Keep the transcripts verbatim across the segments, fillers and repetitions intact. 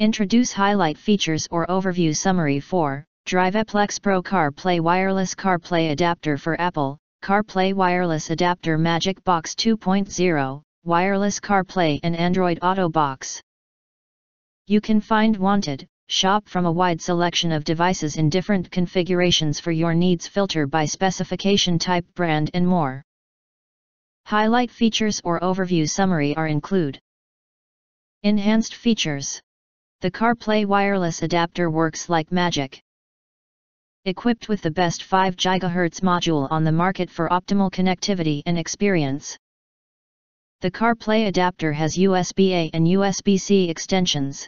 Introduce highlight features or overview summary for DrivePlex Pro CarPlay Wireless CarPlay Adapter for Apple, CarPlay Wireless Adapter Magic Box two point oh, Wireless CarPlay and Android Auto Box. You can find wanted, shop from a wide selection of devices in different configurations for your needs, filter by specification type, brand and more. Highlight features or overview summary are include. Enhanced features. The CarPlay wireless adapter works like magic. Equipped with the best five gigahertz module on the market for optimal connectivity and experience. The CarPlay adapter has U S B A and U S B C extensions.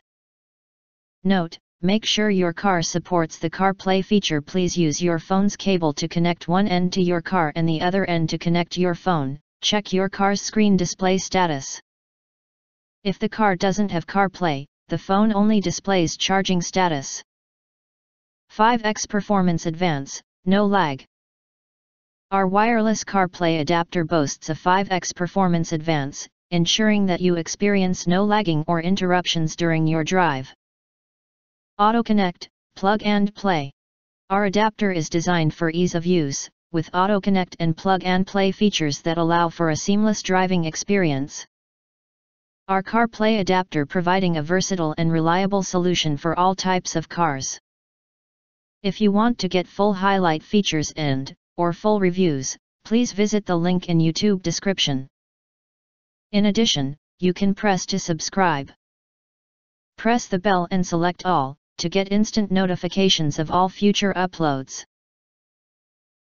Note, make sure your car supports the CarPlay feature. Please use your phone's cable to connect one end to your car and the other end to connect your phone. Check your car's screen display status. If the car doesn't have CarPlay, the phone only displays charging status. five X Performance Advance, no lag. Our wireless CarPlay adapter boasts a five X performance advance, ensuring that you experience no lagging or interruptions during your drive. Auto Connect, Plug and Play. Our adapter is designed for ease of use, with Auto Connect and Plug and Play features that allow for a seamless driving experience. Our CarPlay adapter providing a versatile and reliable solution for all types of cars. If you want to get full highlight features and or full reviews, please visit the link in YouTube description. In addition, you can press to subscribe. Press the bell and select all to get instant notifications of all future uploads.